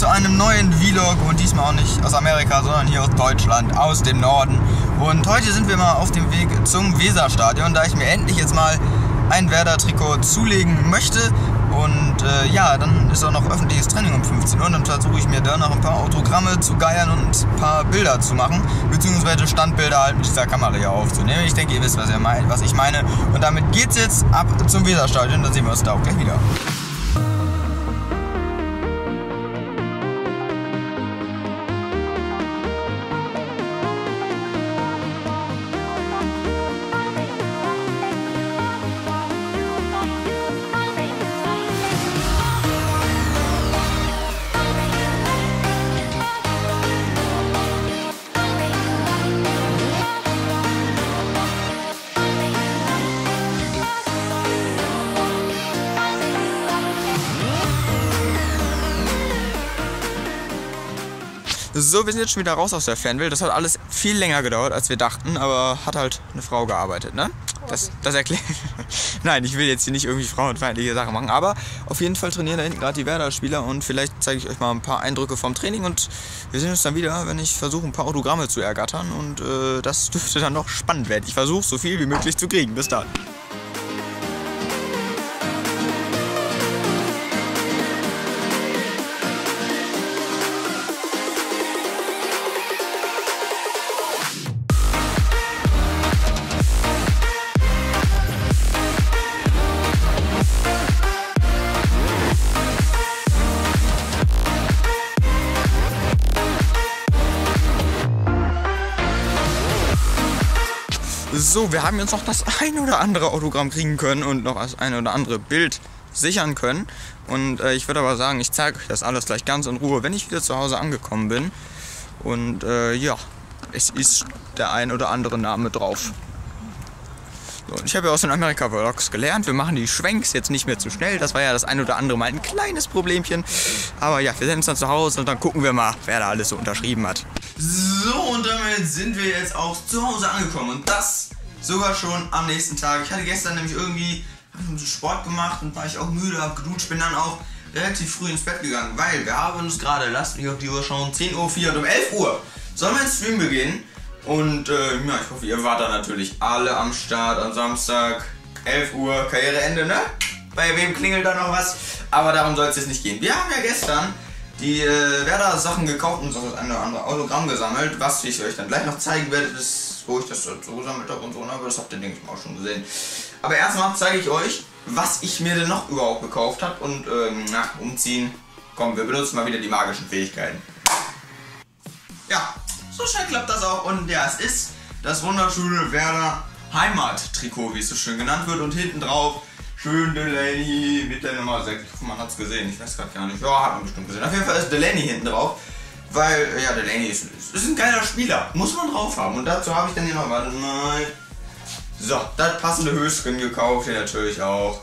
zu einem neuen Vlog und diesmal auch nicht aus Amerika, sondern hier aus Deutschland, aus dem Norden. Und heute sind wir mal auf dem Weg zum Weserstadion, da ich mir endlich jetzt mal ein Werder-Trikot zulegen möchte. Und ja, dann ist auch noch öffentliches Training um 15 Uhr und dann versuche ich mir da noch ein paar Autogramme zu geiern und ein paar Bilder zu machen, beziehungsweise Standbilder halt mit dieser Kamera hier aufzunehmen. Ich denke, ihr wisst, was ich meine. Und damit geht's jetzt ab zum Weserstadion, dann sehen wir uns da auch gleich wieder. So, wir sind jetzt schon wieder raus aus der Fanwelt. Das hat alles viel länger gedauert, als wir dachten, aber hat halt eine Frau gearbeitet, ne? Das erklärt. Nein, ich will jetzt hier nicht irgendwie frauenfeindliche Sachen machen, aber auf jeden Fall trainieren da hinten gerade die Werder-Spieler und vielleicht zeige ich euch mal ein paar Eindrücke vom Training und wir sehen uns dann wieder, wenn ich versuche, ein paar Autogramme zu ergattern und das dürfte dann noch spannend werden. Ich versuche, so viel wie möglich zu kriegen. Bis dann. So, wir haben jetzt noch das ein oder andere Autogramm kriegen können und noch das ein oder andere Bild sichern können. Und ich würde aber sagen, ich zeige euch das alles gleich ganz in Ruhe, wenn ich wieder zu Hause angekommen bin. Und ja, es ist der ein oder andere Name drauf. So, ich habe ja aus den Amerika-Vlogs gelernt, wir machen die Schwenks jetzt nicht mehr zu schnell. Das war ja das ein oder andere Mal ein kleines Problemchen. Aber ja, wir sind jetzt dann zu Hause und dann gucken wir mal, wer da alles so unterschrieben hat. So, und damit sind wir jetzt auch zu Hause angekommen. Und das sogar schon am nächsten Tag. Ich hatte gestern nämlich irgendwie Sport gemacht und war ich auch müde, hab gedutscht, bin dann auch relativ früh ins Bett gegangen, weil wir haben uns gerade, lasst mich auf die Uhr schauen, 10:04 und um 11 Uhr sollen wir ins Stream beginnen. Und ja, ich hoffe, ihr wart da natürlich alle am Start am Samstag, 11 Uhr, Karriereende, ne? Bei wem klingelt da noch was? Aber darum soll es jetzt nicht gehen. Wir haben ja gestern die Werder-Sachen gekauft und so das eine oder andere Autogramm gesammelt, was ich euch dann gleich noch zeigen werde, das, wo ich das so gesammelt habe und so, aber das habt ihr, denke ich mal, auch schon gesehen. Aber erstmal zeige ich euch, was ich mir denn noch überhaupt gekauft habe und nach Umziehen, komm, wir benutzen mal wieder die magischen Fähigkeiten. Ja, so schnell klappt das auch und ja, es ist das wunderschöne Werder Heimat-Trikot, wie es so schön genannt wird und hinten drauf schön Delaney mit der Nummer 6. Ich hoffe, man hat es gesehen. Ich weiß gerade gar nicht. Ja, hat man bestimmt gesehen. Auf jeden Fall ist Delaney hinten drauf. Weil, ja, Delaney ist ein geiler Spieler. Muss man drauf haben. Und dazu habe ich dann hier noch, warte mal. So, das passende Höschen gekauft. Hier natürlich auch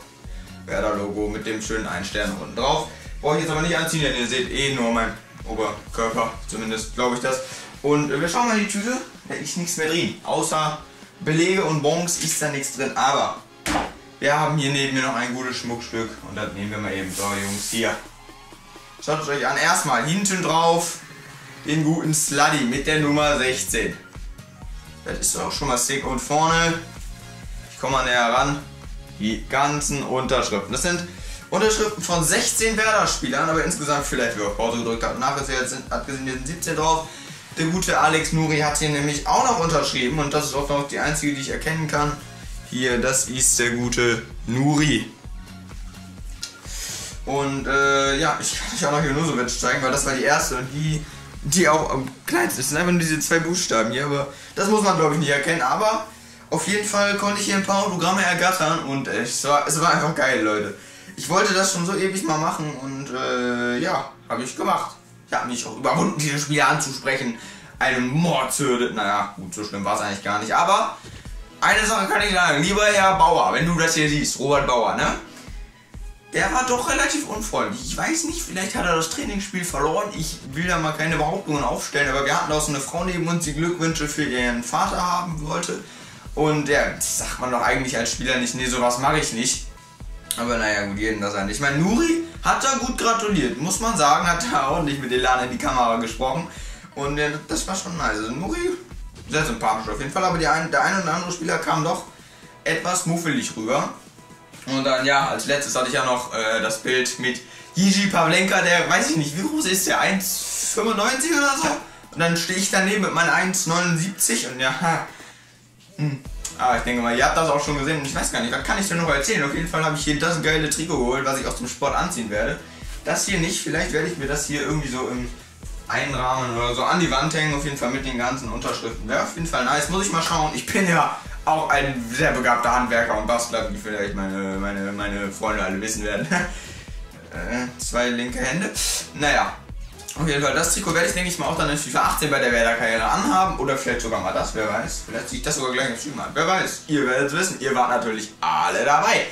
Werder-Logo mit dem schönen Einstern unten drauf. Brauche ich jetzt aber nicht anziehen, denn ihr seht eh nur meinen Oberkörper. Zumindest glaube ich das. Und wir schauen mal in die Tüte. Da ist nichts mehr drin. Außer Belege und Bons ist da nichts drin. Aber wir haben hier neben mir noch ein gutes Schmuckstück und das nehmen wir mal eben. So Jungs, hier. Schaut es euch an. Erstmal hinten drauf den guten Sluddy mit der Nummer 16. Das ist auch schon mal sick. Und vorne, ich komme mal näher ran, die ganzen Unterschriften. Das sind Unterschriften von 16 Werder-Spielern, aber insgesamt vielleicht, wie wir auf Pause gedrückt haben, nachgezählt sind, abgesehen, hier sind 17 drauf. Der gute Alex Nouri hat hier nämlich auch noch unterschrieben und das ist auch noch die einzige, die ich erkennen kann. Hier, das ist der gute Nouri. Und ja, ich kann euch auch noch hier nur so Witz zeigen, weil das war die erste und die auch am kleinsten ist. Das sind einfach nur diese zwei Buchstaben hier, aber das muss man, glaube ich, nicht erkennen. Aber auf jeden Fall konnte ich hier ein paar Autogramme ergattern und es war einfach geil, Leute. Ich wollte das schon so ewig mal machen und ja, habe ich gemacht. Ich habe mich auch überwunden, diese Spieler anzusprechen. Eine Mordshürde. Naja, gut, so schlimm war es eigentlich gar nicht, aber eine Sache kann ich sagen, lieber Herr Bauer, wenn du das hier siehst, Robert Bauer, ne? Der war doch relativ unfreundlich. Ich weiß nicht, vielleicht hat er das Trainingsspiel verloren. Ich will da mal keine Behauptungen aufstellen, aber wir hatten auch so eine Frau neben uns, die Glückwünsche für ihren Vater haben wollte. Und ja, das sagt man doch eigentlich als Spieler nicht, nee, sowas mache ich nicht. Aber naja, gut, jeden das an. Ich meine, Nouri hat da gut gratuliert, muss man sagen, hat da auch nicht mit Delaney in die Kamera gesprochen. Und das war schon nice. Also Nouri, sehr sympathisch auf jeden Fall, aber der ein oder andere Spieler kam doch etwas muffelig rüber. Und dann, ja, als letztes hatte ich ja noch das Bild mit Yiji Pavlenka, der, weiß ich nicht, wie groß ist der, 1,95 oder so? Und dann stehe ich daneben mit meinen 1,79 und ja, aber ich denke mal, ihr habt das auch schon gesehen und ich weiß gar nicht, was kann ich denn noch erzählen? Auf jeden Fall habe ich hier das geile Trikot geholt, was ich auch zum Sport anziehen werde. Das hier nicht, vielleicht werde ich mir das hier irgendwie so im Einrahmen oder so an die Wand hängen, auf jeden Fall mit den ganzen Unterschriften. Wäre auf jeden Fall nice, muss ich mal schauen. Ich bin ja auch ein sehr begabter Handwerker und Bastler, wie vielleicht meine Freunde alle wissen werden. Zwei linke Hände. Naja, auf jeden Fall, das Trikot werde ich, denke ich mal, auch dann in FIFA 18 bei der Werder-Karriere anhaben. Oder vielleicht sogar mal das, wer weiß. Vielleicht ziehe ich das sogar gleich im Stream an, wer weiß. Ihr werdet es wissen, ihr wart natürlich alle dabei.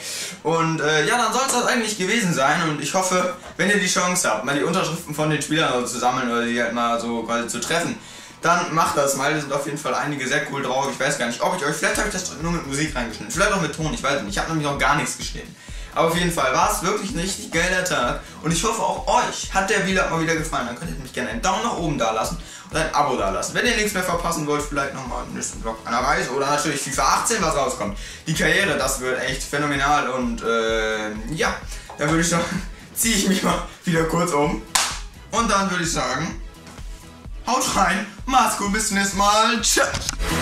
Und ja, dann soll es das eigentlich gewesen sein. Und ich hoffe, wenn ihr die Chance habt, mal die Unterschriften von den Spielern also zu sammeln oder die halt mal so quasi zu treffen, dann macht das mal. Da sind auf jeden Fall einige sehr cool drauf. Ich weiß gar nicht, ob ich euch, vielleicht habe ich das nur mit Musik reingeschnitten, vielleicht auch mit Ton, ich weiß nicht. Ich habe nämlich noch gar nichts geschnitten. Aber auf jeden Fall war es wirklich ein richtig geiler Tag. Und ich hoffe, auch euch hat der Vlog mal wieder gefallen. Dann könnt ihr mich gerne einen Daumen nach oben dalassen und ein Abo dalassen. Wenn ihr nichts mehr verpassen wollt, vielleicht nochmal einen nächsten Vlog an der Reise. Oder natürlich FIFA 18, was rauskommt. Die Karriere, das wird echt phänomenal. Und ja, dann würde ich sagen, ziehe ich mich mal wieder kurz um. Und dann würde ich sagen, haut rein, macht's gut, bis zum nächsten Mal. Tschüss.